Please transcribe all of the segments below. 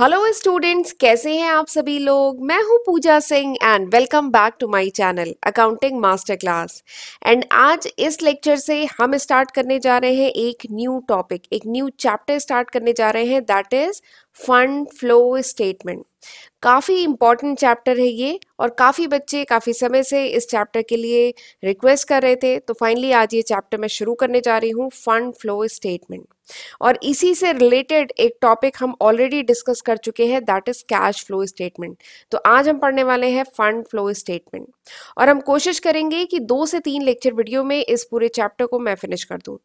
Hello students, कैसे हैं आप सभी लोग। मैं हूं Pooja Singh and welcome back to my channel accounting master class. And आज इस लेक्चर से हम स्टार्ट करने जा रहे हैं एक न्यू टॉपिक, एक न्यू चैप्टर स्टार्ट करने जा रहे हैं, that is fund flow statement. काफ़ी इम्पॉर्टेंट चैप्टर है ये और काफ़ी बच्चे काफ़ी समय से इस चैप्टर के लिए रिक्वेस्ट कर रहे थे, तो फाइनली आज ये चैप्टर मैं शुरू करने जा रही हूँ, फंड फ्लो स्टेटमेंट। और इसी से रिलेटेड एक टॉपिक हम ऑलरेडी डिस्कस कर चुके हैं, that is cash flow statement. तो आज हम पढ़ने वाले हैं फंड फ्लो स्टेटमेंट और हम कोशिश करेंगे कि 2 से 3 लेक्चर वीडियो में इस पूरे चैप्टर को मैं फिनिश कर दूँ।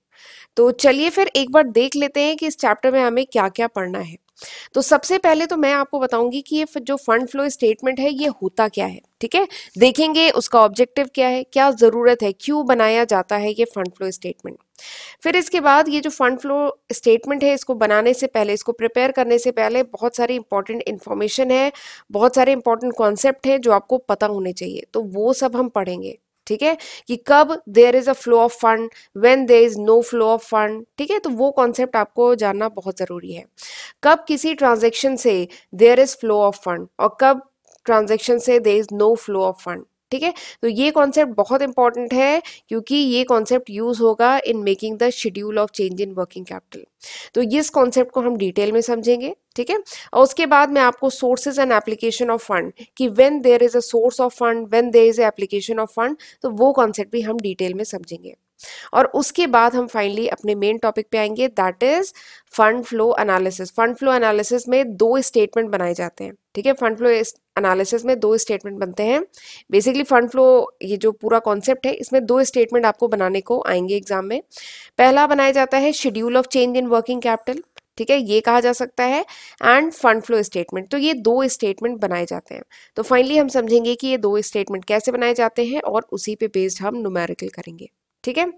तो चलिए फिर एक बार देख लेते हैं कि इस चैप्टर में हमें क्या क्या पढ़ना है। तो सबसे पहले तो मैं आपको बताऊंगी कि ये जो फंड फ्लो स्टेटमेंट है ये होता क्या है, ठीक है। देखेंगे उसका ऑब्जेक्टिव क्या है, क्या ज़रूरत है, क्यों बनाया जाता है ये फंड फ्लो स्टेटमेंट। फिर इसके बाद ये जो फंड फ्लो स्टेटमेंट है इसको बनाने से पहले, इसको प्रिपेयर करने से पहले बहुत सारी इंपॉर्टेंट इन्फॉर्मेशन है, बहुत सारे इंपॉर्टेंट कॉन्सेप्ट हैं जो आपको पता होने चाहिए, तो वो सब हम पढ़ेंगे, ठीक है। कि कब there is a flow of fund, when there is no flow of fund, ठीक है। तो वो कॉन्सेप्ट आपको जानना बहुत ज़रूरी है। कब किसी ट्रांजेक्शन से there is flow of fund और कब ट्रांजेक्शन से there is no flow of fund, ठीक है। तो ये कॉन्सेप्ट बहुत इंपॉर्टेंट है क्योंकि ये कॉन्सेप्ट यूज़ होगा in making the schedule of change in working capital. तो इस कॉन्सेप्ट को हम डिटेल में समझेंगे, ठीक है। और उसके बाद मैं आपको sources and application of fund, कि when there is a source of fund, when there is a application of fund, तो वो कॉन्सेप्ट भी हम डिटेल में समझेंगे। और उसके बाद हम फाइनली अपने मेन टॉपिक पे आएंगे, that is fund flow analysis. Fund flow analysis में 2 स्टेटमेंट बनाए जाते हैं, ठीक है। फंड फ्लो एनालिसिस में 2 स्टेटमेंट बनते हैं। बेसिकली फंड फ्लो ये जो पूरा कॉन्सेप्ट है इसमें 2 स्टेटमेंट आपको बनाने को आएंगे एग्जाम में। पहला बनाया जाता है schedule of change in working capital, ठीक है, ये कहा जा सकता है, एंड फंड फ्लो स्टेटमेंट। तो ये 2 स्टेटमेंट बनाए जाते हैं। तो फाइनली हम समझेंगे कि ये 2 स्टेटमेंट कैसे बनाए जाते हैं और उसी पे बेस्ड हम न्यूमेरिकल करेंगे, ठीक है।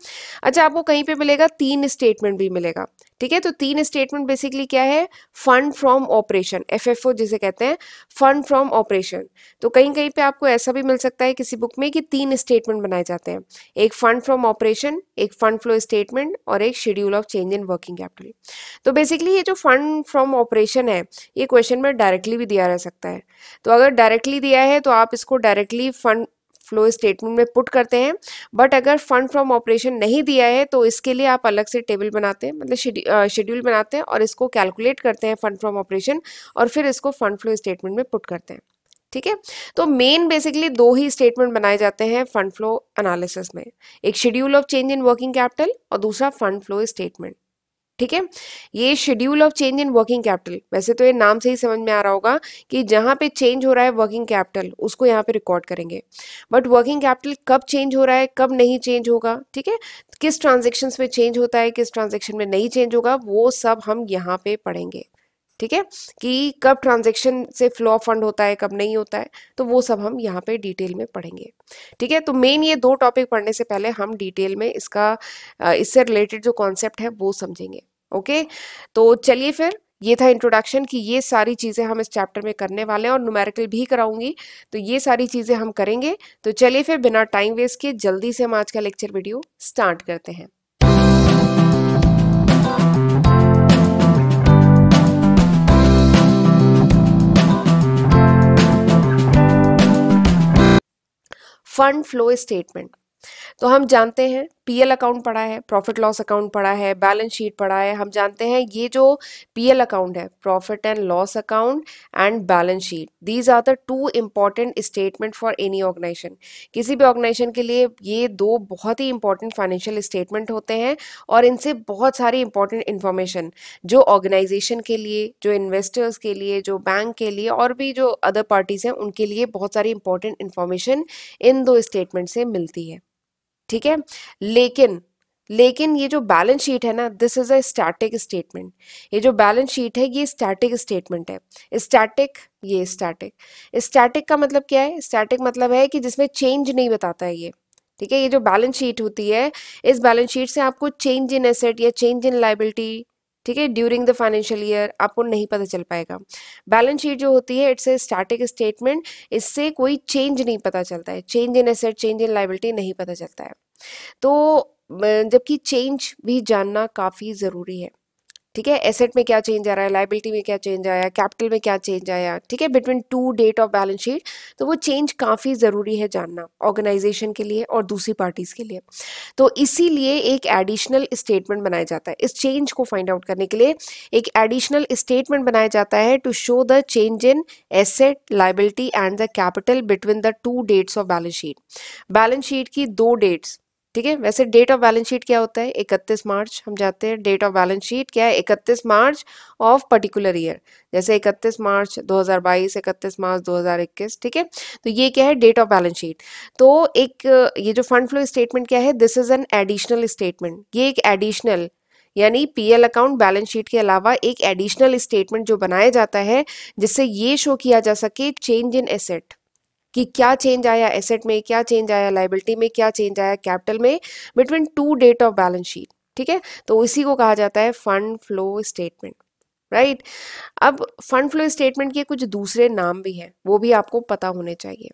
अच्छा, आपको कहीं पे मिलेगा 3 स्टेटमेंट भी मिलेगा, ठीक है। तो 3 स्टेटमेंट बेसिकली क्या है, फंड फ्रॉम ऑपरेशन, FFO जिसे कहते हैं, फंड फ्रॉम ऑपरेशन। तो कहीं कहीं पे आपको ऐसा भी मिल सकता है किसी बुक में कि 3 स्टेटमेंट बनाए जाते हैं, एक फंड फ्रॉम ऑपरेशन, एक फंड फ्लो स्टेटमेंट और एक schedule of change in working capital. तो बेसिकली ये जो फंड फ्रॉम ऑपरेशन है ये क्वेश्चन में डायरेक्टली भी दिया रह सकता है। तो अगर डायरेक्टली दिया है तो आप इसको डायरेक्टली फंड फ्लो स्टेटमेंट में पुट करते हैं, बट अगर फंड फ्रॉम ऑपरेशन नहीं दिया है तो इसके लिए आप अलग से टेबल बनाते हैं, मतलब शेड्यूल बनाते हैं और इसको कैलकुलेट करते हैं फंड फ्रॉम ऑपरेशन, और फिर इसको फंड फ्लो स्टेटमेंट में पुट करते हैं, ठीक है। तो मेन बेसिकली 2 ही स्टेटमेंट बनाए जाते हैं फंड फ्लो एनालिसिस में, एक schedule of change in working capital और दूसरा फंड फ्लो स्टेटमेंट, ठीक है। ये schedule of change in working capital, वैसे तो ये नाम से ही समझ में आ रहा होगा कि जहाँ पे चेंज हो रहा है वर्किंग कैपिटल उसको यहाँ पे रिकॉर्ड करेंगे, बट वर्किंग कैपिटल कब चेंज हो रहा है, कब नहीं चेंज होगा, ठीक है, किस ट्रांजेक्शन्स में चेंज होता है, किस ट्रांजेक्शन में नहीं चेंज होगा, वो सब हम यहाँ पे पढ़ेंगे, ठीक है। कि कब ट्रांजेक्शन से फ्लो ऑफ फंड होता है, कब नहीं होता है, तो वो सब हम यहाँ पे डिटेल में पढ़ेंगे, ठीक है। तो मेन ये 2 टॉपिक पढ़ने से पहले हम डिटेल में इससे रिलेटेड जो कॉन्सेप्ट है वो समझेंगे, ओके। तो चलिए फिर, ये था इंट्रोडक्शन कि ये सारी चीज़ें हम इस चैप्टर में करने वाले हैं और न्यूमेरिकल भी कराऊंगी, तो ये सारी चीज़ें हम करेंगे। तो चलिए फिर बिना टाइम वेस्ट किए जल्दी से हम आज का लेक्चर वीडियो स्टार्ट करते हैं। फंड फ्लो स्टेटमेंट, तो हम जानते हैं पीएल अकाउंट पढ़ा है, प्रॉफिट लॉस अकाउंट पढ़ा है, बैलेंस शीट पढ़ा है। हम जानते हैं ये जो पीएल अकाउंट है, profit and loss account and balance sheet, these are the 2 important statement for any organisation. किसी भी ऑर्गेनाइजेशन के लिए ये 2 बहुत ही इंपॉर्टेंट फाइनेंशियल स्टेटमेंट होते हैं और इनसे बहुत सारी इंपॉर्टेंट इन्फॉर्मेशन जो ऑर्गेनाइजेशन के लिए, जो इन्वेस्टर्स के लिए, जो बैंक के लिए और भी जो अदर पार्टीज़ हैं उनके लिए बहुत सारी इंपॉर्टेंट इन्फॉर्मेशन इन 2 स्टेटमेंट से मिलती है, ठीक है। लेकिन ये जो बैलेंस शीट है ना, this is a static statement. ये जो बैलेंस शीट है ये स्टैटिक स्टेटमेंट है। स्टैटिक का मतलब क्या है? स्टैटिक मतलब है कि जिसमें चेंज नहीं बताता है ये, ठीक है। ये जो बैलेंस शीट होती है, इस बैलेंस शीट से आपको चेंज इन एसेट या चेंज इन लायबिलिटी, ठीक है, ड्यूरिंग द फाइनेंशियल ईयर आपको नहीं पता चल पाएगा। बैलेंस शीट जो होती है इट्स ए स्टैटिक स्टेटमेंट, इससे कोई चेंज नहीं पता चलता है, change in asset, change in liability नहीं पता चलता है। तो जबकि चेंज भी जानना काफ़ी ज़रूरी है, ठीक है, एसेट में क्या चेंज आ रहा है, लायबिलिटी में क्या चेंज आया, कैपिटल में क्या चेंज आया, ठीक है, between two date of balance sheet. तो वो चेंज काफ़ी ज़रूरी है जानना ऑर्गेनाइजेशन के लिए और दूसरी पार्टीज़ के लिए। तो इसीलिए एक एडिशनल स्टेटमेंट बनाया जाता है, इस चेंज को फाइंड आउट करने के लिए एक एडिशनल स्टेटमेंट बनाया जाता है to show the change in asset, liability and the capital between the two dates of balance sheet. Balance sheet की दो डेट्स, ठीक है, वैसे डेट ऑफ बैलेंस शीट क्या होता है 31 मार्च हम जाते हैं, डेट ऑफ बैलेंस शीट क्या है 31 मार्च ऑफ पर्टिकुलर ईयर, जैसे 31 मार्च 2022, 31 मार्च 2021, ठीक है। तो ये क्या है डेट ऑफ बैलेंस शीट। तो एक ये जो फंड फ्लो स्टेटमेंट क्या है, this is an additional statement, ये एक एडिशनल यानी पीएल अकाउंट बैलेंस शीट के अलावा एक एडिशनल स्टेटमेंट जो बनाया जाता है जिससे ये शो किया जा सके चेंज इन एसेट, कि क्या चेंज आया एसेट में, क्या चेंज आया लायबिलिटी में, क्या चेंज आया कैपिटल में between two date of balance sheet, ठीक है। तो इसी को कहा जाता है फंड फ्लो स्टेटमेंट, राइट। अब फंड फ्लो स्टेटमेंट के कुछ दूसरे नाम भी हैं, वो भी आपको पता होने चाहिए,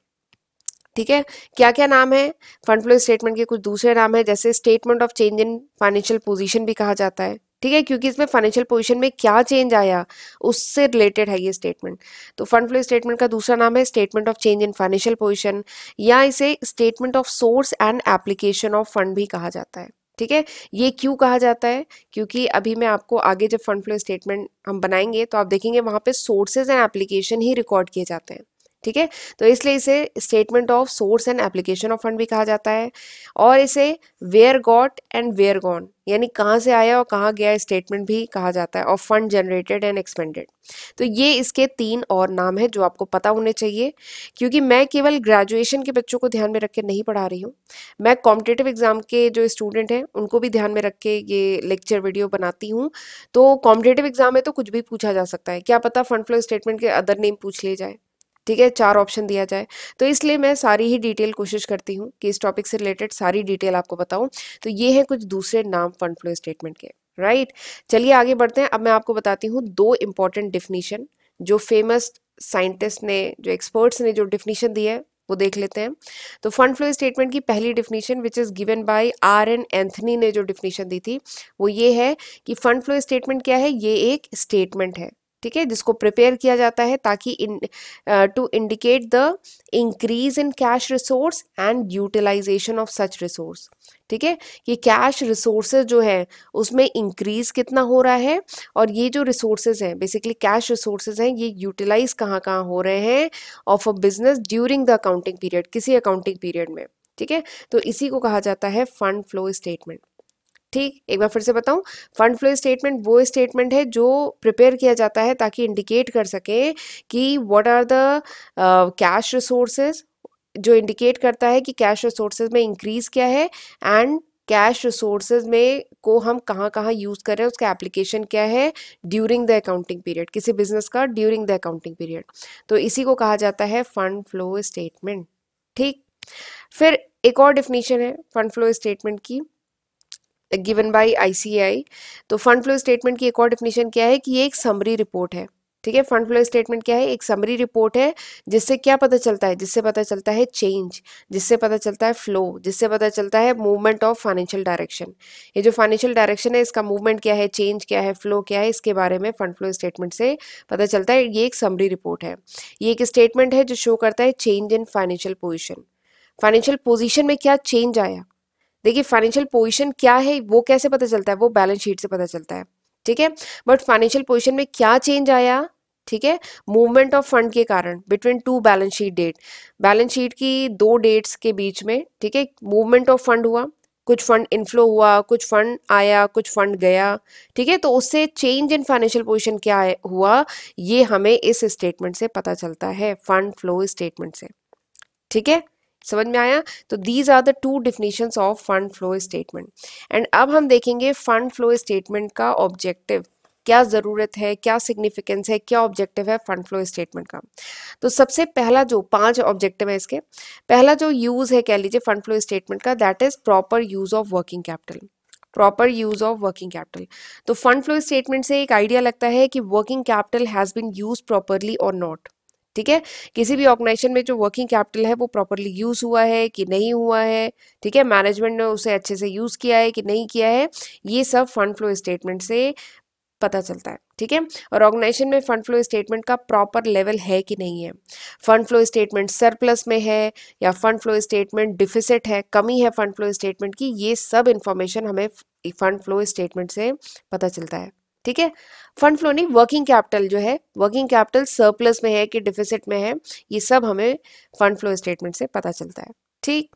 ठीक है। क्या क्या नाम है फंड फ्लो स्टेटमेंट के, कुछ दूसरे नाम है, जैसे statement of change in financial position भी कहा जाता है, ठीक है, क्योंकि इसमें फाइनेंशियल पोजीशन में क्या चेंज आया उससे रिलेटेड है ये स्टेटमेंट। तो फंड फ्लो स्टेटमेंट का दूसरा नाम है statement of change in financial position, या इसे statement of source and application of fund भी कहा जाता है, ठीक है। ये क्यों कहा जाता है, क्योंकि अभी मैं आपको आगे जब फंड फ्लो स्टेटमेंट हम बनाएंगे तो आप देखेंगे वहाँ पे सोर्सेज एंड एप्लीकेशन ही रिकॉर्ड किए जाते हैं, ठीक है। तो इसलिए इसे statement of source and application of fund भी कहा जाता है, और इसे where got and where gone यानी कहाँ से आया और कहाँ गया स्टेटमेंट भी कहा जाता है, और फंड जनरेटेड एंड एक्सपेंडेड। तो ये इसके तीन और नाम है जो आपको पता होने चाहिए, क्योंकि मैं केवल ग्रेजुएशन के बच्चों को ध्यान में रख के नहीं पढ़ा रही हूँ, मैं कॉम्पिटिटिव एग्जाम के जो स्टूडेंट हैं उनको भी ध्यान में रख के ये लेक्चर वीडियो बनाती हूँ। तो कॉम्पिटिटिव एग्जाम में तो कुछ भी पूछा जा सकता है, क्या पता फंड फ्लो स्टेटमेंट के अदर नेम पूछ लिए जाए, ठीक है, 4 ऑप्शन दिया जाए। तो इसलिए मैं सारी ही डिटेल कोशिश करती हूँ कि इस टॉपिक से रिलेटेड सारी डिटेल आपको बताऊँ। तो ये है कुछ दूसरे नाम फंड फ्लो स्टेटमेंट के, राइट। चलिए आगे बढ़ते हैं। अब मैं आपको बताती हूँ 2 इंपॉर्टेंट डिफिनीशन जो फेमस साइंटिस्ट ने, जो एक्सपर्ट्स ने जो डिफिनीशन दी है वो देख लेते हैं। तो फंड फ्लो स्टेटमेंट की पहली definition which is given by R N Anthony ने जो डिफिनीशन दी थी वो ये है कि फंड फ्लो स्टेटमेंट क्या है, ये एक स्टेटमेंट है, ठीक है, जिसको प्रिपेयर किया जाता है ताकि to indicate the increase in cash resource and utilisation of such resource, ठीक है, कि कैश रिसोर्सेज जो है उसमें इंक्रीज कितना हो रहा है और ये जो रिसोर्सेज हैं बेसिकली कैश रिसोर्सेज हैं ये यूटिलाइज कहाँ कहाँ हो रहे हैं of a business during the accounting period, किसी अकाउंटिंग पीरियड में, ठीक है। तो इसी को कहा जाता है फंड फ्लो स्टेटमेंट, ठीक। एक बार फिर से बताऊं, फंड फ्लो स्टेटमेंट वो स्टेटमेंट है जो प्रिपेयर किया जाता है ताकि इंडिकेट कर सके कि what are the cash resources, जो इंडिकेट करता है कि कैश रिसोर्सेज में इंक्रीज क्या है एंड कैश रिसोर्सेज में को हम कहाँ कहाँ यूज़ कर रहे हैं, उसका एप्लीकेशन क्या है ड्यूरिंग द अकाउंटिंग पीरियड, किसी बिजनेस का ड्यूरिंग द अकाउंटिंग पीरियड। तो इसी को कहा जाता है फंड फ्लो स्टेटमेंट, ठीक। फिर एक और डिफिनीशन है फंड फ्लो स्टेटमेंट की गिवन बाय I.C.I. तो फंड फ्लो स्टेटमेंट की एक और डिफिनीशन क्या है कि ये एक समरी रिपोर्ट है, ठीक है। फंड फ्लो स्टेटमेंट क्या है, एक समरी रिपोर्ट है जिससे क्या पता चलता है, जिससे पता चलता है चेंज, जिससे पता चलता है फ्लो, जिससे पता चलता है मूवमेंट ऑफ फाइनेंशियल डायरेक्शन। ये जो फाइनेंशियल डायरेक्शन है इसका मूवमेंट क्या है, चेंज क्या है, फ्लो क्या है, इसके बारे में फंड फ्लो स्टेटमेंट से पता चलता है। ये एक समरी रिपोर्ट है, ये एक स्टेटमेंट है जो शो करता है change in financial position, financial position में क्या चेंज आया। देखिए फाइनेंशियल पोजीशन क्या है वो कैसे पता चलता है, वो बैलेंस शीट से पता चलता है, ठीक है। बट फाइनेंशियल पोजीशन में क्या चेंज आया, ठीक है, मूवमेंट ऑफ फंड के कारण between two balance sheet date, balance sheet की 2 डेट्स के बीच में, ठीक है, मूवमेंट ऑफ फंड हुआ, कुछ फंड इनफ्लो हुआ, कुछ फंड आया, कुछ फंड गया, ठीक है। तो उससे चेंज इन फाइनेंशियल पोजीशन क्या हुआ ये हमें इस स्टेटमेंट से पता चलता है, फंड फ्लो स्टेटमेंट से, ठीक है, समझ में आया। तो these are the 2 definitions of fund flow statement. And अब हम देखेंगे फंड फ्लो स्टेटमेंट का ऑब्जेक्टिव, क्या ज़रूरत है, क्या सिग्निफिकेंस है, क्या ऑब्जेक्टिव है फंड फ्लो स्टेटमेंट का। तो सबसे पहला जो 5 ऑब्जेक्टिव है इसके, पहला जो यूज़ है कह लीजिए फंड फ्लो स्टेटमेंट का, that is proper use of working capital, proper use of working capital. तो फंड फ्लो स्टेटमेंट से एक आइडिया लगता है कि working capital has been use properly और नॉट, ठीक है, किसी भी ऑर्गेनाइजेशन में जो वर्किंग कैपिटल है वो प्रॉपरली यूज़ हुआ है कि नहीं हुआ है, ठीक है, मैनेजमेंट ने उसे अच्छे से यूज़ किया है कि नहीं किया है, ये सब फंड फ्लो स्टेटमेंट से पता चलता है, ठीक है। और ऑर्गेनाइजेशन में फंड फ्लो स्टेटमेंट का प्रॉपर लेवल है कि नहीं है, फंड फ्लो स्टेटमेंट सरप्लस में है या फंड फ्लो स्टेटमेंट डिफिसिट है, कमी है फंड फ्लो स्टेटमेंट की, ये सब इन्फॉर्मेशन हमें फंड फ्लो स्टेटमेंट से पता चलता है, ठीक है। फंड फ्लो नहीं, वर्किंग कैपिटल जो है, वर्किंग कैपिटल सरप्लस में है कि डिफिसिट में है, ये सब हमें फंड फ्लो स्टेटमेंट से पता चलता है, ठीक।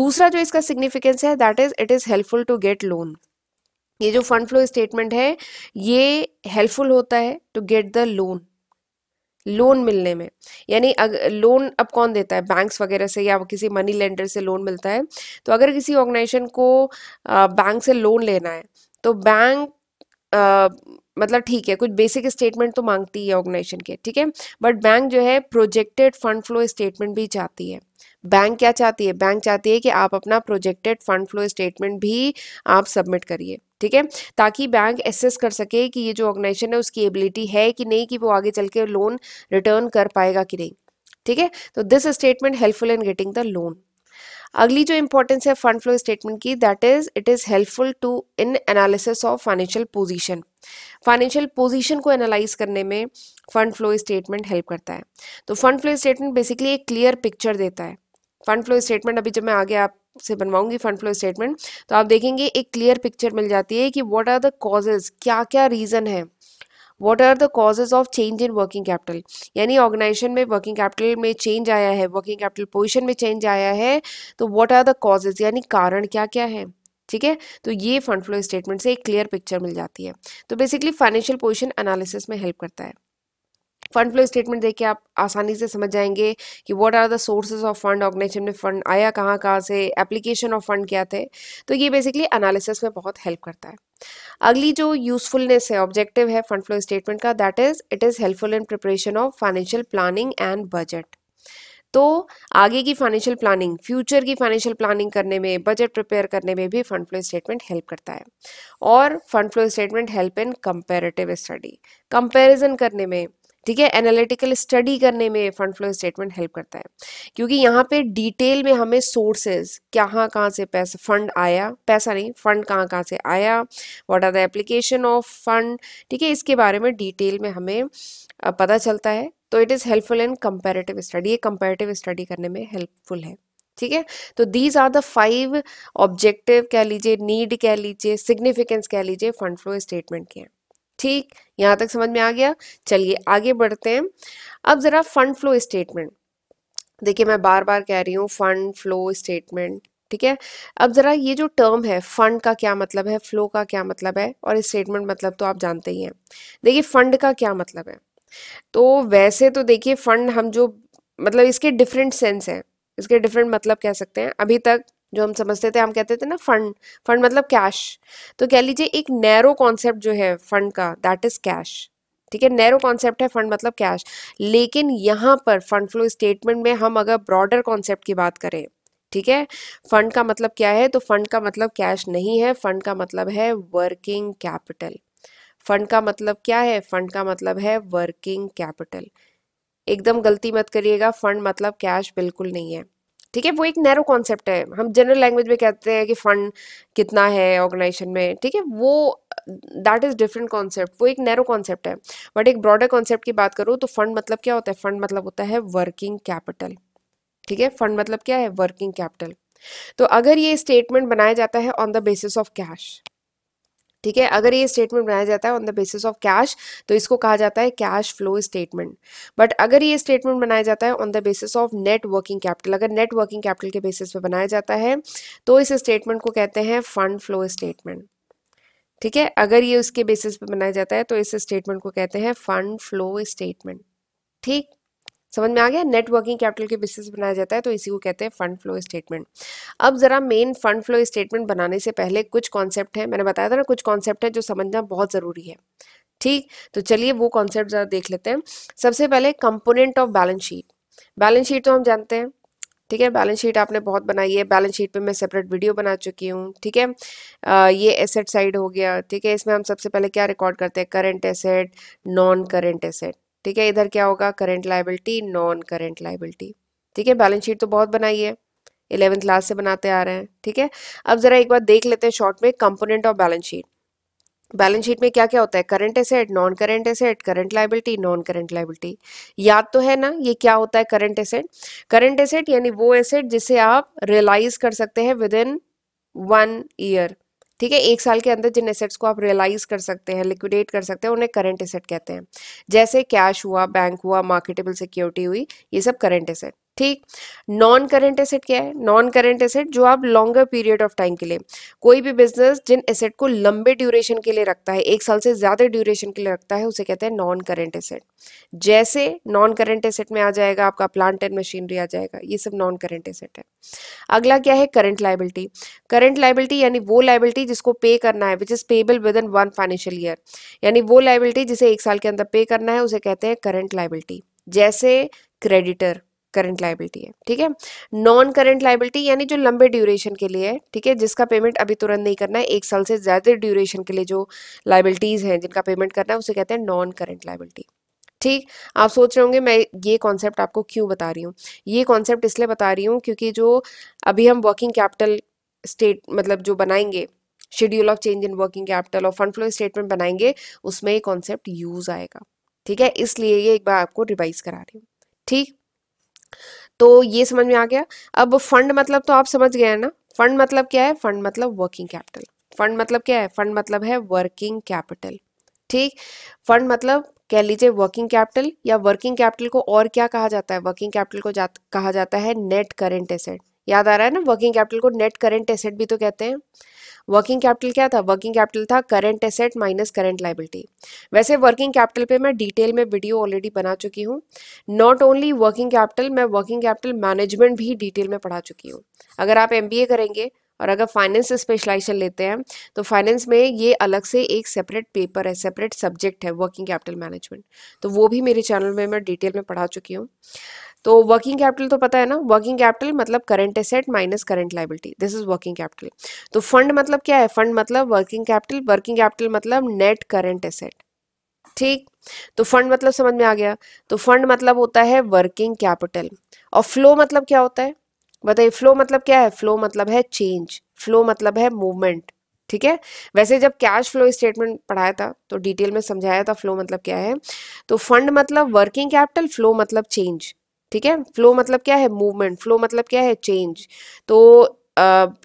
दूसरा जो इसका सिग्निफिकेंस है that is it is helpful to get loan. ये जो फंड फ्लो स्टेटमेंट है ये हेल्पफुल होता है to get the loan, loan मिलने में, यानी लोन अब कौन देता है, बैंक्स वगैरह से या किसी मनी लेंडर से लोन मिलता है। तो अगर किसी ऑर्गेनाइजेशन को बैंक से लोन लेना है तो बैंक मतलब ठीक है कुछ बेसिक स्टेटमेंट तो मांगती है ऑर्गेनाइजेशन के, ठीक है, बट बैंक जो है प्रोजेक्टेड फंड फ्लो स्टेटमेंट भी चाहती है। बैंक क्या चाहती है, बैंक चाहती है कि आप अपना प्रोजेक्टेड फंड फ्लो स्टेटमेंट भी आप सबमिट करिए, ठीक है, ताकि बैंक एसेस कर सके कि ये जो ऑर्गेनाइजेशन है उसकी एबिलिटी है कि नहीं, कि वो आगे चल के लोन रिटर्न कर पाएगा कि नहीं, ठीक है। तो this statement helpful in getting the loan. अगली जो इंपॉर्टेंस है फंड फ्लो स्टेटमेंट की that is it is helpful to in analysis of financial position. Financial position को एनालाइज करने में फंड फ्लो स्टेटमेंट हेल्प करता है। तो फंड फ्लो स्टेटमेंट बेसिकली एक क्लियर पिक्चर देता है। फंड फ्लो स्टेटमेंट अभी जब मैं आगे आपसे बनवाऊंगी फंड फ्लो स्टेटमेंट तो आप देखेंगे एक क्लियर पिक्चर मिल जाती है कि व्हाट आर द कॉजेज, क्या क्या रीजन है, what are the causes of change in working capital, यानी ऑर्गेनाइजेशन में वर्किंग कैपिटल में चेंज आया है, वर्किंग कैपिटल पोजीशन में चेंज आया है, तो व्हाट आर द कॉजेज, यानी कारण क्या क्या है, ठीक है। तो ये फंड फ्लो स्टेटमेंट से एक क्लियर पिक्चर मिल जाती है। तो बेसिकली फाइनेंशियल पोजीशन एनालिसिस में हेल्प करता है। फंड फ्लो स्टेटमेंट देख के आप आसानी से समझ जाएंगे कि what are the sources of fund, organisation में फंड आया कहाँ कहाँ से, एप्लीकेशन ऑफ फंड क्या थे, तो ये बेसिकली एनालिसिस में बहुत हेल्प करता है। अगली जो यूजफुलनेस है, ऑब्जेक्टिव है फंड फ्लो स्टेटमेंट का that is it is helpful in preparation of financial planning and budget. तो आगे की फाइनेंशियल प्लानिंग, फ्यूचर की फाइनेंशियल प्लानिंग करने में, बजट प्रिपेयर करने में भी फंड फ्लो स्टेटमेंट हेल्प करता है। और fund flow statement help in comparative study, comparison करने में, ठीक है, एनालिटिकल स्टडी करने में फंड फ्लो स्टेटमेंट हेल्प करता है, क्योंकि यहाँ पे डिटेल में हमें सोर्सेज, कहाँ कहाँ से पैसा फंड आया, पैसा नहीं फंड कहाँ से आया, what are the application of fund, ठीक है, इसके बारे में डिटेल में हमें पता चलता है। तो it is helpful in comparative study, ये कंपैरेटिव स्टडी करने में हेल्पफुल है, ठीक है। तो दीज आर द 5 ऑब्जेक्टिव कह लीजिए, नीड कह लीजिए, सिग्निफिकेंस कह लीजिए फंड फ्लो स्टेटमेंट के, ठीक। यहाँ तक समझ में आ गया, चलिए आगे बढ़ते हैं। अब ज़रा फंड फ्लो स्टेटमेंट देखिए, मैं बार बार कह रही हूँ फंड फ्लो स्टेटमेंट, ठीक है। अब ज़रा ये जो टर्म है फंड का क्या मतलब है, फ्लो का क्या मतलब है, और स्टेटमेंट मतलब तो आप जानते ही हैं। देखिए फंड का क्या मतलब है, तो वैसे तो देखिए फंड हम जो मतलब इसके डिफरेंट सेंस हैं, इसके डिफरेंट मतलब कह सकते हैं। अभी तक जो हम समझते थे हम कहते थे ना फंड, फंड मतलब कैश, तो कह लीजिए एक नैरो कॉन्सेप्ट जो है फंड का दैट इज कैश, ठीक है, नैरो कॉन्सेप्ट है फंड मतलब कैश। लेकिन यहाँ पर फंड फ्लो स्टेटमेंट में हम अगर ब्रॉडर कॉन्सेप्ट की बात करें, ठीक है, फंड का मतलब क्या है, तो फंड का मतलब कैश नहीं है, फंड का मतलब है वर्किंग कैपिटल। फंड का मतलब क्या है, फंड का मतलब है वर्किंग कैपिटल। एकदम गलती मत करिएगा, फंड मतलब कैश बिल्कुल नहीं है, ठीक है, वो एक नैरो कॉन्सेप्ट है। हम जनरल लैंग्वेज में कहते हैं कि फंड कितना है ऑर्गेनाइजेशन में, ठीक है, वो दैट इज डिफरेंट कॉन्सेप्ट, वो एक नैरो कॉन्सेप्ट है। बट एक ब्रॉडर कॉन्सेप्ट की बात करूँ तो फंड मतलब क्या होता है, फंड मतलब होता है वर्किंग कैपिटल, ठीक है, फंड मतलब क्या है वर्किंग कैपिटल। तो अगर ये स्टेटमेंट बनाया जाता है on the basis of cash, ठीक है, अगर ये स्टेटमेंट बनाया जाता है on the basis of cash तो इसको कहा जाता है कैश फ्लो स्टेटमेंट। बट अगर ये स्टेटमेंट बनाया जाता है on the basis of net working capital, अगर नेट वर्किंग कैपिटल के बेसिस पे बनाया जाता है तो इस स्टेटमेंट को कहते हैं फंड फ्लो स्टेटमेंट, ठीक है, अगर ये उसके बेसिस पे बनाया जाता है तो इस स्टेटमेंट को कहते हैं फंड फ्लो स्टेटमेंट, ठीक, समझ में आ गया। नेट वर्किंग कैपिटल के बेसिस बनाया जाता है तो इसी को कहते हैं फंड फ्लो स्टेटमेंट। अब ज़रा मेन फंड फ्लो स्टेटमेंट बनाने से पहले कुछ कॉन्सेप्ट हैं, मैंने बताया था ना कुछ कॉन्सेप्ट हैं जो समझना बहुत ज़रूरी है, ठीक। तो चलिए वो कॉन्सेप्ट ज़रा देख लेते हैं। सबसे पहले component of balance sheet. Balance sheet तो हम जानते हैं, ठीक है, बैलेंस शीट आपने बहुत बनाई है, बैलेंस शीट पे मैं सेपरेट वीडियो बना चुकी हूँ, ठीक है। ये एसेट साइड हो गया, ठीक है, इसमें हम सबसे पहले क्या रिकॉर्ड करते हैं, current asset, non current asset, ठीक है, इधर क्या होगा current liability, non current liability, ठीक है। बैलेंस शीट तो बहुत बनाई है, 11th क्लास से बनाते आ रहे हैं, ठीक है। अब जरा एक बार देख लेते हैं शॉर्ट में component of balance sheet. Balance sheet में क्या क्या होता है, current asset, non current asset, current liability, non current liability, याद तो है ना। ये क्या होता है करंट एसेट? करंट एसेट यानी वो एसेट जिसे आप रियलाइज कर सकते हैं विद इन 1 ईयर, ठीक है, एक साल के अंदर जिन एसेट्स को आप रियलाइज कर सकते हैं, लिक्विडेट कर सकते हैं, उन्हें करंट एसेट कहते हैं। जैसे कैश हुआ, बैंक हुआ, मार्केटेबल सिक्योरिटी हुई, ये सब करंट एसेट, ठीक। नॉन करंट एसेट क्या है? नॉन करंट एसेट जो आप लॉन्गर पीरियड ऑफ टाइम के लिए, कोई भी बिजनेस जिन एसेट को लंबे ड्यूरेशन के लिए रखता है, एक साल से ज़्यादा ड्यूरेशन के लिए रखता है, उसे कहते हैं नॉन करंट एसेट। जैसे नॉन करंट एसेट में आ जाएगा आपका प्लांट एंड मशीनरी आ जाएगा, ये सब नॉन करंट एसेट है। अगला क्या है? Current liability. करंट लायबिलिटी यानी वो लायबिलिटी जिसको पे करना है, which is payable within 1 financial year, यानी वो लायबिलिटी जिसे एक साल के अंदर पे करना है, उसे कहते हैं करंट लायबिलिटी। जैसे क्रेडिटर करंट लायबिलिटी है, ठीक है। नॉन करंट लायबिलिटी यानी जो लंबे ड्यूरेशन के लिए है, ठीक है, जिसका पेमेंट अभी तुरंत नहीं करना है, एक साल से ज़्यादा ड्यूरेशन के लिए जो लायबिलिटीज़ हैं जिनका पेमेंट करना है, उसे कहते हैं नॉन करंट लायबिलिटी, ठीक। आप सोच रहे होंगे मैं ये कॉन्सेप्ट आपको क्यों बता रही हूँ। ये कॉन्सेप्ट इसलिए बता रही हूँ क्योंकि जो अभी हम वर्किंग कैपिटल स्टेट मतलब जो बनाएंगे, schedule of change in working capital और फंड फ्लो स्टेटमेंट बनाएंगे, उसमें ये कॉन्सेप्ट यूज़ आएगा, ठीक है, इसलिए ये एक बार आपको रिवाइज करा रही हूँ, ठीक। तो ये समझ में आ गया। अब फंड मतलब तो आप समझ गए हैं ना, फंड मतलब क्या है? फंड मतलब वर्किंग कैपिटल। फंड मतलब क्या है? फंड मतलब है वर्किंग कैपिटल, ठीक। फंड मतलब कह लीजिए वर्किंग कैपिटल, या वर्किंग कैपिटल को और क्या कहा जाता है? वर्किंग कैपिटल को कहा जाता है नेट करंट एसेट। याद आ रहा है ना, वर्किंग कैपिटल को नेट करंट एसेट भी तो कहते हैं। वर्किंग कैपिटल क्या था? वर्किंग कैपिटल था current asset minus current liability. वैसे वर्किंग कैपिटल पे मैं डिटेल में वीडियो ऑलरेडी बना चुकी हूँ। नॉट ओनली वर्किंग कैपिटल, मैं वर्किंग कैपिटल मैनेजमेंट भी डिटेल में पढ़ा चुकी हूँ। अगर आप MBA करेंगे और अगर फाइनेंस से स्पेशलाइजेशन लेते हैं तो फाइनेंस में ये अलग से एक सेपरेट पेपर है, सेपरेट सब्जेक्ट है वर्किंग कैपिटल मैनेजमेंट, तो वो भी मेरे चैनल में मैं डिटेल में पढ़ा चुकी हूँ। तो वर्किंग कैपिटल तो पता है ना, वर्किंग कैपिटल मतलब current asset minus current liability, this is working capital. तो फंड मतलब क्या है? फंड मतलब वर्किंग कैपिटल, वर्किंग कैपिटल मतलब नेट करंट एसेट, ठीक। तो फंड मतलब समझ में आ गया। तो फंड मतलब होता है वर्किंग कैपिटल। और फ्लो मतलब क्या होता है? बताइए फ्लो मतलब क्या है? फ्लो मतलब है चेंज, फ्लो मतलब है मूवमेंट, ठीक है। वैसे जब कैश फ्लो स्टेटमेंट पढ़ाया था तो डिटेल में समझाया था फ्लो मतलब क्या है। तो फंड मतलब वर्किंग कैपिटल, फ्लो मतलब चेंज, ठीक है। फ्लो मतलब क्या है? मूवमेंट। फ्लो मतलब क्या है? चेंज। तो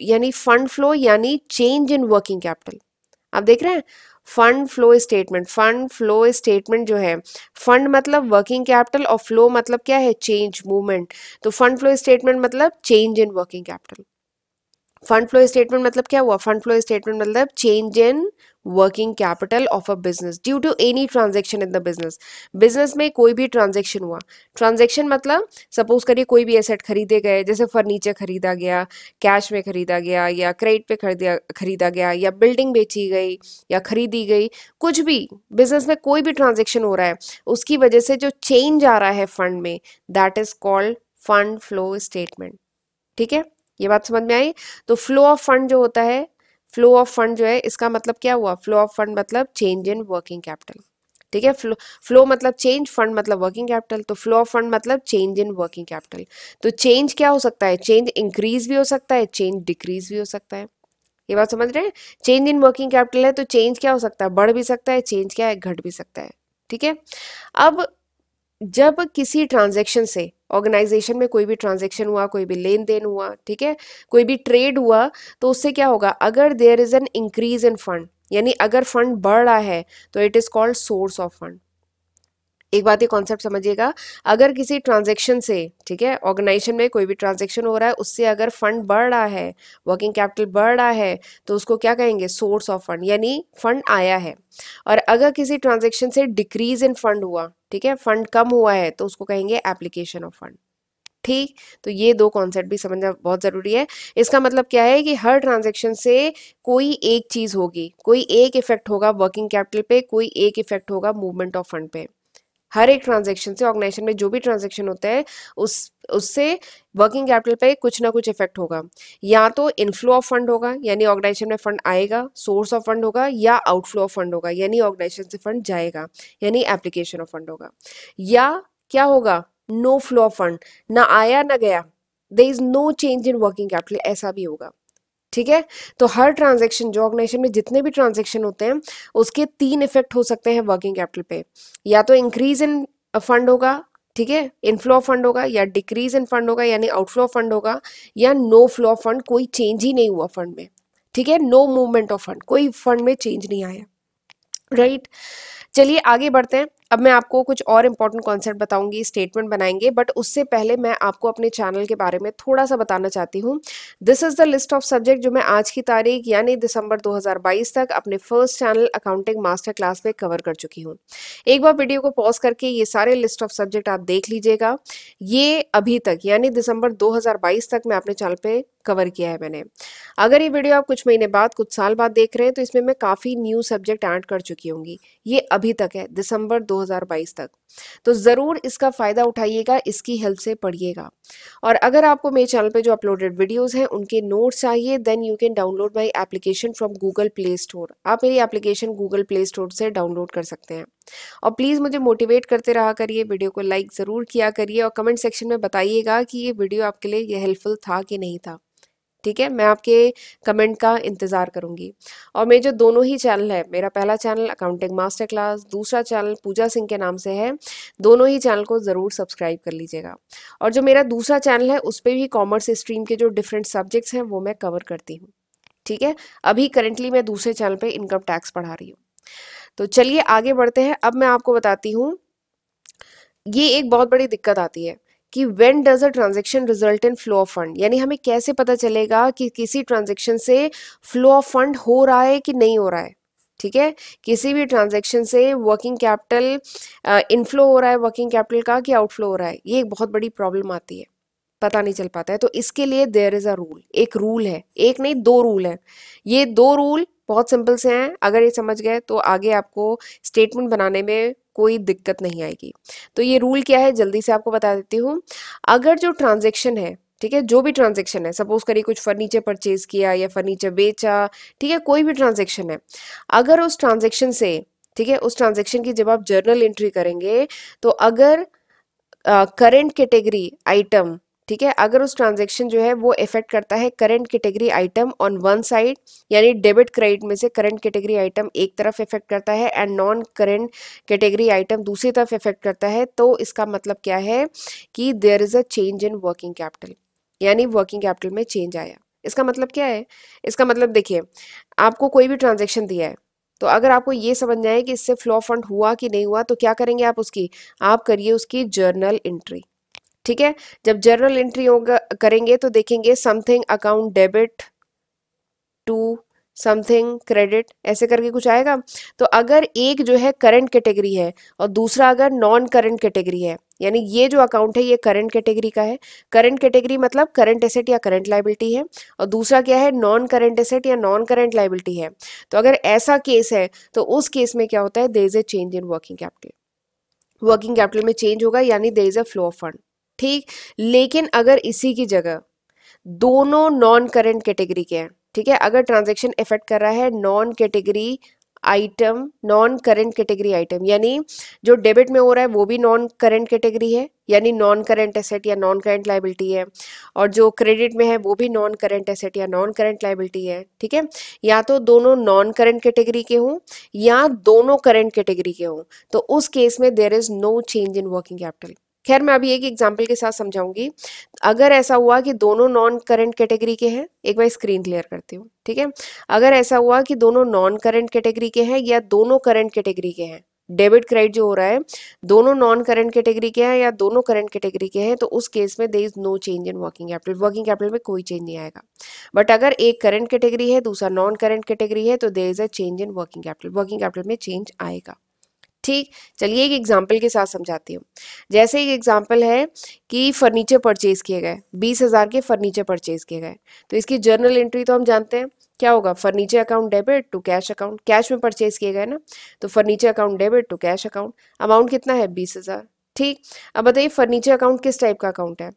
यानी फंड फ्लो यानी चेंज इन वर्किंग कैपिटल। आप देख रहे हैं fund flow statement, fund flow statement जो है, फंड मतलब वर्किंग कैपिटल और फ्लो मतलब क्या है? Change, movement. तो फंड फ्लो स्टेटमेंट मतलब change in working capital. Fund flow statement मतलब क्या हुआ? फंड फ्लो स्टेटमेंट मतलब change in working capital of a business due to any transaction in the business. Business में कोई भी ट्रांजेक्शन हुआ, ट्रांजेक्शन मतलब सपोज करिए कोई भी एसेट खरीदे गए, जैसे फर्नीचर खरीदा गया, कैश में खरीदा गया या क्रेडिट पे खरीदा गया, या बिल्डिंग बेची गई या खरीदी गई, कुछ भी बिजनेस में कोई भी ट्रांजेक्शन हो रहा है, उसकी वजह से जो चेंज आ रहा है फंड में, that is called fund flow statement, ठीक है। ये बात समझ में आई। तो फ्लो ऑफ फंड जो होता है, फ्लो ऑफ फंड जो है, इसका मतलब क्या हुआ? फ्लो ऑफ फंड मतलब चेंज इन वर्किंग कैपिटल, ठीक है। फ्लो मतलब चेंज, फंड मतलब वर्किंग कैपिटल। तो फ्लो ऑफ फंड मतलब चेंज इन वर्किंग कैपिटल। तो चेंज क्या हो सकता है? चेंज इंक्रीज भी हो सकता है, चेंज डिक्रीज भी हो सकता है। ये बात समझ रहे हैं? चेंज इन वर्किंग कैपिटल है तो चेंज क्या हो सकता है? बढ़ भी सकता है। चेंज क्या है? घट भी सकता है, ठीक है। अब जब किसी ट्रांजेक्शन से, ऑर्गेनाइजेशन में कोई भी ट्रांजेक्शन हुआ, कोई भी लेन देन हुआ, ठीक है, कोई भी ट्रेड हुआ, तो उससे क्या होगा? अगर there is an increase in fund, यानी अगर फंड बढ़ रहा है तो it is called source of fund. एक बात ये कॉन्सेप्ट समझिएगा, अगर किसी ट्रांजेक्शन से, ठीक है, ऑर्गेनाइजेशन में कोई भी ट्रांजेक्शन हो रहा है, उससे अगर फंड बढ़ रहा है, वर्किंग कैपिटल बढ़ रहा है, तो उसको क्या कहेंगे? सोर्स ऑफ फंड, यानी फंड आया है। और अगर किसी ट्रांजेक्शन से डिक्रीज इन फंड हुआ, ठीक है, फंड कम हुआ है, तो उसको कहेंगे एप्लीकेशन ऑफ फंड, ठीक। तो ये दो कॉन्सेप्ट भी समझना बहुत ज़रूरी है। इसका मतलब क्या है कि हर ट्रांजैक्शन से कोई एक चीज़ होगी, कोई एक इफेक्ट होगा वर्किंग कैपिटल पे, कोई एक इफेक्ट होगा मूवमेंट ऑफ फंड पे। हर एक ट्रांजैक्शन से, ऑर्गेनाइजेशन में जो भी ट्रांजैक्शन होता है, उससे वर्किंग कैपिटल पे कुछ ना कुछ इफेक्ट होगा। या तो इनफ्लो ऑफ फंड होगा, यानी ऑर्गेनाइजेशन में फंड आएगा, सोर्स ऑफ फंड होगा, या आउटफ्लो ऑफ फंड होगा, यानी ऑर्गेनाइजेशन से फंड जाएगा, यानी एप्लीकेशन ऑफ फंड होगा। या क्या होगा? नो फ्लो ऑफ फंड, ना आया ना गया, there is no change in working capital, ऐसा भी होगा, ठीक है। तो हर ट्रांजैक्शन जो ऑर्गेनाइजेशन में जितने भी ट्रांजैक्शन होते हैं उसके तीन इफेक्ट हो सकते हैं वर्किंग कैपिटल पे, या तो इंक्रीज इन फंड होगा, ठीक है, इनफ्लो ऑफ फंड होगा, या डिक्रीज इन फंड होगा यानी आउटफ्लो ऑफ फंड होगा, या नो फ्लो ऑफ फंड, कोई चेंज ही नहीं हुआ फंड में, ठीक है, नो मूवमेंट ऑफ फंड, कोई फंड में चेंज नहीं आया, राइट। चलिए आगे बढ़ते हैं। अब मैं आपको कुछ और इम्पॉर्टेंट कॉन्सेप्ट बताऊंगी, स्टेटमेंट बनाएंगे, बट उससे पहले मैं आपको अपने चैनल के बारे में थोड़ा सा बताना चाहती हूँ। This is the list of subject जो मैं आज की तारीख यानी दिसंबर 2022 तक अपने first channel accounting master class में कवर कर चुकी हूँ। एक बार वीडियो को पॉज करके ये सारे लिस्ट ऑफ सब्जेक्ट आप देख लीजिएगा। ये अभी तक यानी दिसंबर 2022 तक मैं अपने चैनल पर कवर किया है मैंने। अगर ये वीडियो आप कुछ महीने बाद, कुछ साल बाद देख रहे हैं तो इसमें मैं काफ़ी न्यू सब्जेक्ट ऐड कर चुकी होंगी। ये अभी तक है दिसंबर 2022 तक, तो ज़रूर इसका फ़ायदा उठाइएगा, इसकी हेल्प से पढ़िएगा। और अगर आपको मेरे चैनल पे जो अपलोडेड वीडियोस हैं उनके नोट्स चाहिए, then you can download my application from Google Play Store. आप मेरी एप्लीकेशन गूगल प्ले स्टोर से डाउनलोड कर सकते हैं। और प्लीज़ मुझे मोटिवेट करते रहा करिए, वीडियो को लाइक ज़रूर किया करिए और कमेंट सेक्शन में बताइएगा कि ये वीडियो आपके लिए ये हेल्पफुल था कि नहीं था, ठीक है। मैं आपके कमेंट का इंतज़ार करूंगी। और मेरे जो दोनों ही चैनल है, मेरा पहला चैनल अकाउंटिंग मास्टर क्लास, दूसरा चैनल पूजा सिंह के नाम से है, दोनों ही चैनल को ज़रूर सब्सक्राइब कर लीजिएगा। और जो मेरा दूसरा चैनल है उस पर भी कॉमर्स स्ट्रीम के जो डिफरेंट सब्जेक्ट्स हैं वो मैं कवर करती हूँ, ठीक है। अभी करंटली मैं दूसरे चैनल पर इनकम टैक्स पढ़ा रही हूँ। तो चलिए आगे बढ़ते हैं। अब मैं आपको बताती हूँ, ये एक बहुत बड़ी दिक्कत आती है कि when does a transaction result in flow of fund, यानी हमें कैसे पता चलेगा कि किसी ट्रांजेक्शन से फ्लो ऑफ फंड हो रहा है कि नहीं हो रहा है, ठीक है। किसी भी ट्रांजेक्शन से वर्किंग कैपिटल इनफ्लो हो रहा है वर्किंग कैपिटल का कि आउटफ्लो हो रहा है, ये एक बहुत बड़ी प्रॉब्लम आती है, पता नहीं चल पाता है। तो इसके लिए देयर इज़ अ रूल, एक रूल है, एक नहीं दो रूल है। ये दो रूल बहुत सिंपल से हैं, अगर ये समझ गए तो आगे आपको स्टेटमेंट बनाने में कोई दिक्कत नहीं आएगी। तो ये रूल क्या है जल्दी से आपको बता देती हूँ। अगर जो ट्रांजेक्शन है, ठीक है, जो भी ट्रांजेक्शन है, सपोज करिए कुछ फर्नीचर परचेज किया या फर्नीचर बेचा, ठीक है, कोई भी ट्रांजेक्शन है, अगर उस ट्रांजेक्शन से, ठीक है, उस ट्रांजेक्शन की जब आप जर्नल एंट्री करेंगे तो अगर करेंट कैटेगरी आइटम, ठीक है, अगर उस ट्रांजेक्शन जो है वो इफेक्ट करता है current category item on one side, यानी डेबिट क्रेडिट में से करंट कैटेगरी आइटम एक तरफ इफेक्ट करता है and non current category item दूसरी तरफ इफेक्ट करता है, तो इसका मतलब क्या है कि there is a change in working capital, यानी वर्किंग कैपिटल में चेंज आया। इसका मतलब क्या है? इसका मतलब देखिए, आपको कोई भी ट्रांजेक्शन दिया है तो अगर आपको ये समझना है कि इससे फ्लो ऑफ फंड हुआ कि नहीं हुआ तो क्या करेंगे आप उसकी, आप करिए उसकी जर्नल एंट्री, ठीक है। जब जर्नल एंट्री होगा करेंगे तो देखेंगे something account debit to something credit, ऐसे करके कुछ आएगा। तो अगर एक जो है करंट कैटेगरी है और दूसरा अगर नॉन करंट कैटेगरी है, यानी ये जो अकाउंट है ये करंट कैटेगरी का है, करंट कैटेगरी मतलब करंट एसेट या करंट लायबिलिटी है, और दूसरा क्या है नॉन करंट एसेट या नॉन करंट लायबिलिटी है, तो अगर ऐसा केस है तो उस केस में क्या होता है, there is a change in working capital, working capital में चेंज होगा यानी there is a flow of fund, ठीक। लेकिन अगर इसी की जगह दोनों नॉन करंट कैटेगरी के हैं, ठीक है, अगर ट्रांजैक्शन इफेक्ट कर रहा है non category item, non current category item, यानी जो डेबिट में हो रहा है वो भी नॉन करंट कैटेगरी है यानी नॉन करंट एसेट या नॉन करंट लायबिलिटी है, और जो क्रेडिट में है वो भी नॉन करंट एसेट या नॉन करंट लायबिलिटी है, ठीक है। या तो दोनों नॉन करंट कैटेगरी के हों या दोनों करंट कैटेगरी के हों, तो उस केस में there is no change in working capital. खैर मैं अभी एक एग्जांपल के साथ समझाऊंगी। अगर ऐसा हुआ कि दोनों नॉन करंट कैटेगरी के हैं, एक बार स्क्रीन क्लियर करती हूँ, ठीक है। अगर ऐसा हुआ कि दोनों नॉन करंट कैटेगरी के हैं या दोनों करंट कैटेगरी के हैं, डेबिट क्रेडिट जो हो रहा है दोनों नॉन करंट कैटेगरी के हैं या दोनों करंट कैटेगरी के हैं, तो उस केस में there is no change in working capital, working capital में कोई चेंज नहीं आएगा। बट अगर एक करंट कैटेगरी है दूसरा नॉन करंट कैटेगरी है तो there is a change in working capital में चेंज आएगा, ठीक। चलिए एक एग्जांपल के साथ समझाती हूँ। जैसे एक एग्जांपल है कि फर्नीचर परचेज किए गए, 20,000 के फर्नीचर परचेज किए गए, तो इसकी जर्नल एंट्री तो हम जानते हैं क्या होगा, furniture account debit to cash account, cash में परचेज किए गए ना, तो furniture account debit to cash account, amount कितना है 20,000, ठीक। अब बताइए फर्नीचर अकाउंट किस टाइप का अकाउंट है,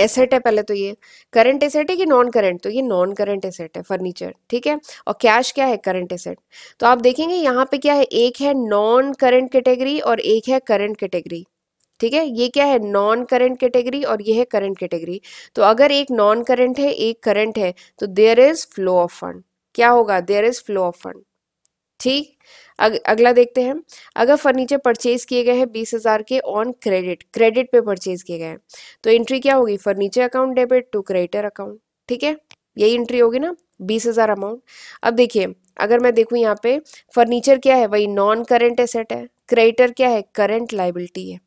एसेट है, पहले तो ये करंट एसेट है कि नॉन करंट, तो ये नॉन करंट एसेट है फर्नीचर, ठीक है, और कैश क्या है करंट एसेट। तो आप देखेंगे यहाँ पे क्या है, एक है नॉन करंट कैटेगरी और एक है करंट कैटेगरी, ठीक है, ये क्या है नॉन करेंट कैटेगरी और ये है करंट कैटेगरी। तो अगर एक नॉन करेंट है एक करंट है तो there is flow of fund, क्या होगा there is flow of fund. ठीक, अगला देखते हैं। अगर फर्नीचर परचेज किए गए हैं 20,000 के ऑन क्रेडिट, क्रेडिट पे परचेज किए गए हैं तो एंट्री क्या होगी furniture account debit to creditor account. ठीक है, यही एंट्री होगी ना 20,000 अमाउंट। अब देखिए अगर मैं देखूँ यहाँ पे फर्नीचर क्या है वही नॉन करेंट एसेट है, क्रेडिटर क्या है करेंट लाइबिलिटी है,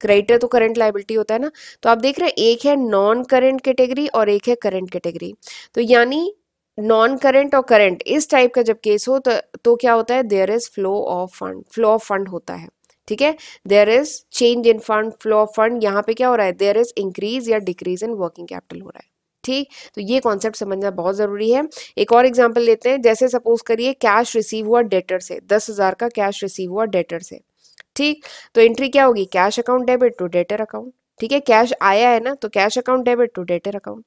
क्रेडिटर तो करंट लाइबिलिटी होता है ना। तो आप देख रहे हैं एक है नॉन करंट कैटेगरी और एक है करंट कैटेगरी। तो यानी नॉन करंट और करंट इस टाइप का जब केस हो तो क्या होता है there is flow of fund, flow of fund होता है। ठीक है, there is change in fund, flow of fund. यहाँ पे क्या हो रहा है देयर इज इंक्रीज या डिक्रीज इन वर्किंग कैपिटल हो रहा है। ठीक, तो ये कॉन्सेप्ट समझना बहुत जरूरी है। एक और एग्जाम्पल लेते हैं, जैसे सपोज करिए कैश रिसीव हुआ डेटर से, 10,000 का कैश रिसीव हुआ डेटर से। ठीक, तो एंट्री क्या होगी cash account debit to debtor account. ठीक है, कैश आया है ना तो cash account debit to debtor account.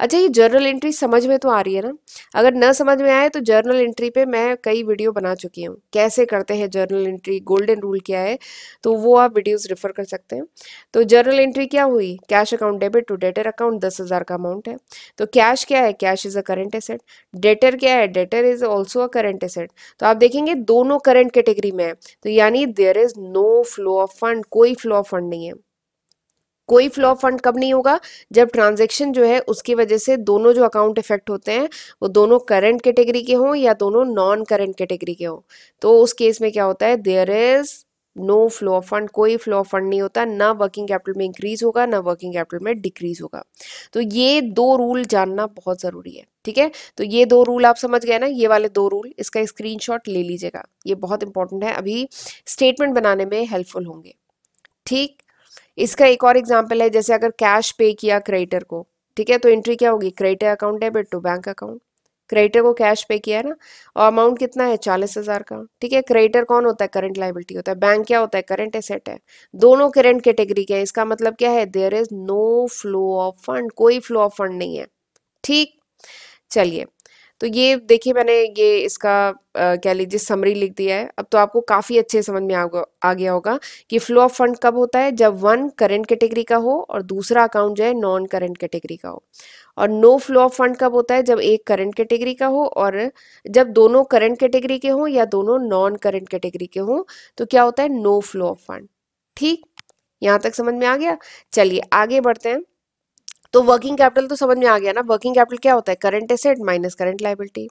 अच्छा, ये जर्नल एंट्री समझ में तो आ रही है ना, अगर न समझ में आए तो जर्नल एंट्री पे मैं कई वीडियो बना चुकी हूँ, कैसे करते हैं जर्नल एंट्री, गोल्डन रूल क्या है, तो वो आप वीडियोस रेफर कर सकते हैं। तो जर्नल एंट्री क्या हुई cash account debit to debtor account, 10,000 का अमाउंट है तो कैश क्या है cash is a current asset, debtor क्या है debtor is also a current asset. तो आप देखेंगे दोनों करेंट कैटेगरी में है, तो यानी there is no flow of fund, कोई फ्लो ऑफ फंड नहीं है। कोई फ्लो ऑफ फंड कब नहीं होगा जब ट्रांजैक्शन जो है उसकी वजह से दोनों जो अकाउंट इफेक्ट होते हैं वो दोनों करंट कैटेगरी के हों या दोनों नॉन करंट कैटेगरी के हों, तो उस केस में क्या होता है there is no flow of fund, कोई फ्लो ऑफ फंड नहीं होता, ना वर्किंग कैपिटल में इंक्रीज होगा ना वर्किंग कैपिटल में डिक्रीज होगा। तो ये दो रूल जानना बहुत ज़रूरी है। ठीक है, तो ये दो रूल आप समझ गए ना, ये वाले दो रूल, इसका स्क्रीनशॉट ले लीजिएगा, ये बहुत इंपॉर्टेंट है, अभी स्टेटमेंट बनाने में हेल्पफुल होंगे। ठीक, इसका एक और एग्जाम्पल है, जैसे अगर कैश पे किया क्रेडिटर को, ठीक है, तो एंट्री क्या होगी creditor account debit to bank account, creditor को कैश पे किया है ना और अमाउंट कितना है 40,000 का। ठीक है, क्रेडिटर कौन होता है करंट लाइबिलिटी होता है, बैंक क्या होता है करंट एसेट है, दोनों करंट कैटेगरी के हैं। इसका मतलब क्या है there is no flow of fund, कोई फ्लो ऑफ फंड नहीं है। ठीक, चलिए तो ये देखिए मैंने ये इसका कह लीजिए समरी लिख दिया है। अब तो आपको काफ़ी अच्छे समझ में आ गया होगा कि फ्लो ऑफ फंड कब होता है जब वन करंट कैटेगरी का हो और दूसरा अकाउंट जो है नॉन करंट कैटेगरी का हो, और नो फ्लो ऑफ फंड कब होता है जब एक करंट कैटेगरी का हो और जब दोनों करंट कैटेगरी के हों या दोनों नॉन करंट कैटेगरी के हों तो क्या होता है नो फ्लो ऑफ फंड। ठीक, यहाँ तक समझ में आ गया, चलिए आगे बढ़ते हैं। तो वर्किंग कैपिटल तो समझ में आ गया ना, वर्किंग कैपिटल क्या होता है current asset minus current liability.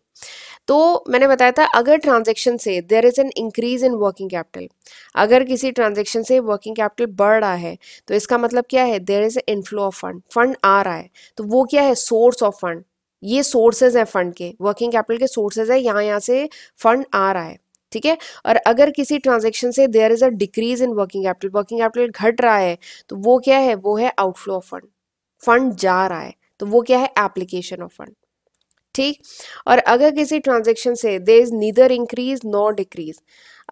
तो मैंने बताया था अगर ट्रांजैक्शन से there is an increase in working capital, अगर किसी ट्रांजैक्शन से वर्किंग कैपिटल बढ़ रहा है तो इसका मतलब क्या है there is an inflow of fund, fund आ रहा है, तो वो क्या है सोर्स ऑफ फंड, ये सोर्सेज है फंड के, वर्किंग कैपिटल के सोर्सेज है, यहाँ से फंड आ रहा है। ठीक है, और अगर किसी ट्रांजैक्शन से there is a decrease in working capital, working capital घट रहा है तो वो क्या है वो है आउटफ्लो ऑफ फंड, फंड जा रहा है, तो वो क्या है एप्लीकेशन ऑफ फंड। ठीक, और अगर किसी ट्रांजैक्शन से there is neither increase nor decrease,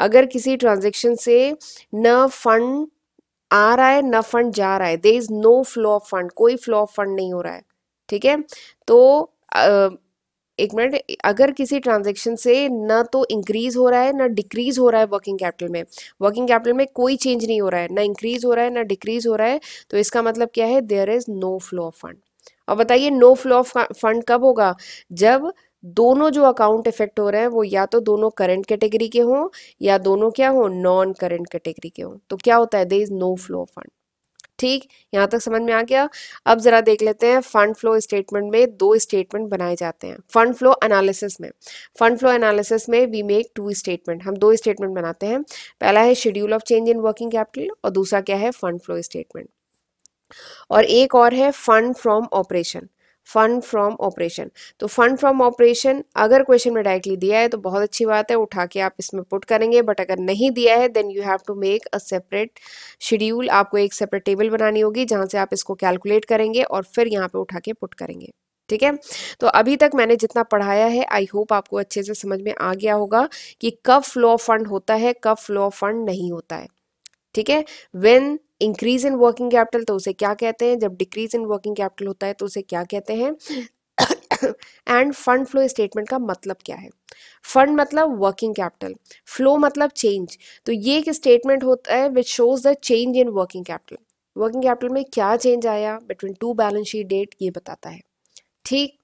अगर किसी ट्रांजैक्शन से न फंड आ रहा है न फंड जा रहा है, there is no flow of fund, कोई फ्लो ऑफ फंड नहीं हो रहा है। ठीक है, तो एक मिनट, अगर किसी ट्रांजैक्शन से ना तो इंक्रीज हो रहा है ना डिक्रीज हो रहा है वर्किंग कैपिटल में, वर्किंग कैपिटल में कोई चेंज नहीं हो रहा है, ना इंक्रीज हो रहा है ना डिक्रीज हो रहा है, तो इसका मतलब क्या है there is no flow of fund. और बताइए नो फ्लो ऑफ फंड कब होगा जब दोनों जो अकाउंट इफेक्ट हो रहे हैं वो या तो दोनों करंट कैटेगरी के हों या दोनों क्या हों नॉन करंट कैटेगरी के हों, तो क्या होता है there is no flow of fund. ठीक, यहाँ तक समझ में आ गया। अब जरा देख लेते हैं फंड फ्लो स्टेटमेंट में दो स्टेटमेंट बनाए जाते हैं, फंड फ्लो एनालिसिस में, फंड फ्लो एनालिसिस में वी मेक टू स्टेटमेंट, हम दो स्टेटमेंट बनाते हैं, पहला है schedule of change in working capital और दूसरा क्या है फंड फ्लो स्टेटमेंट, और एक और है fund from operation, fund from operation. तो फंड फ्रॉम ऑपरेशन अगर क्वेश्चन में डायरेक्टली दिया है तो बहुत अच्छी बात है, उठा के आप इसमें पुट करेंगे, बट अगर नहीं दिया है then you have to make a separate schedule, आपको एक सेपरेट टेबल बनानी होगी जहां से आप इसको कैलकुलेट करेंगे और फिर यहां पे उठा के पुट करेंगे। ठीक है, तो अभी तक मैंने जितना पढ़ाया है आई होप आपको अच्छे से समझ में आ गया होगा कि कब फ्लो ऑफ फंड होता है कब फ्लो ऑफ फंड नहीं होता है। ठीक है, when increase in working capital तो उसे क्या कहते हैं, जब डिक्रीज इन वर्किंग कैपिटल होता है तो उसे क्या कहते हैं एंड फंड फ्लो स्टेटमेंट का मतलब क्या है? फंड मतलब वर्किंग कैपिटल, फ्लो मतलब चेंज। तो ये एक स्टेटमेंट होता है which shows the change in working capital. Working capital में क्या चेंज आया between two balance sheet date, ये बताता है। ठीक,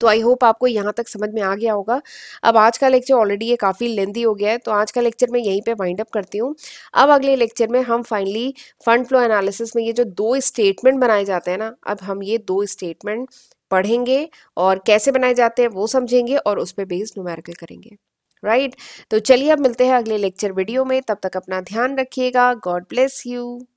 तो आई होप आपको यहाँ तक समझ में आ गया होगा। अब आज का लेक्चर ऑलरेडी ये काफ़ी लेंथी हो गया है, तो आज का लेक्चर मैं यहीं पे वाइंड अप करती हूँ। अब अगले लेक्चर में हम फाइनली फंड फ्लो एनालिसिस में ये जो दो स्टेटमेंट बनाए जाते हैं ना, अब हम ये दो स्टेटमेंट पढ़ेंगे और कैसे बनाए जाते हैं वो समझेंगे और उस पर बेस्ड न्यूमेरिकल करेंगे। राइट, तो चलिए अब मिलते हैं अगले लेक्चर वीडियो में। तब तक अपना ध्यान रखिएगा। God bless you.